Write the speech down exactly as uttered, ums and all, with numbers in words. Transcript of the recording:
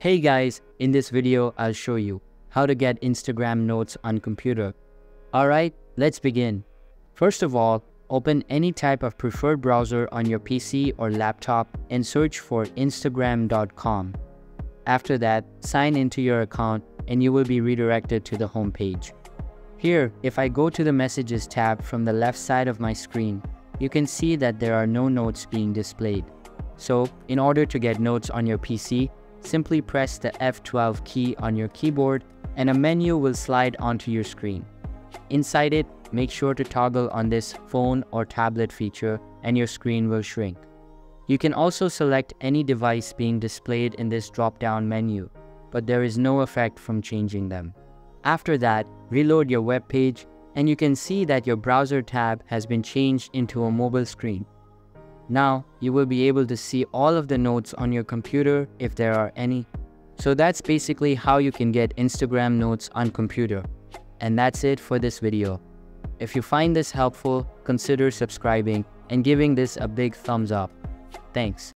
Hey guys, in this video I'll show you how to get Instagram notes on computer. Alright, let's begin. First of all, open any type of preferred browser on your P C or laptop and search for Instagram dot com. After that, sign into your account and you will be redirected to the home page. Here, if I go to the Messages tab from the left side of my screen, you can see that there are no notes being displayed. So, in order to get notes on your P C, simply press the F twelve key on your keyboard and a menu will slide onto your screen. Inside it, make sure to toggle on this phone or tablet feature and your screen will shrink. You can also select any device being displayed in this drop-down menu, but there is no effect from changing them. After that, reload your web page and you can see that your browser tab has been changed into a mobile screen. Now, you will be able to see all of the notes on your computer if there are any. So that's basically how you can get Instagram notes on computer. And that's it for this video. If you find this helpful, consider subscribing and giving this a big thumbs up. Thanks.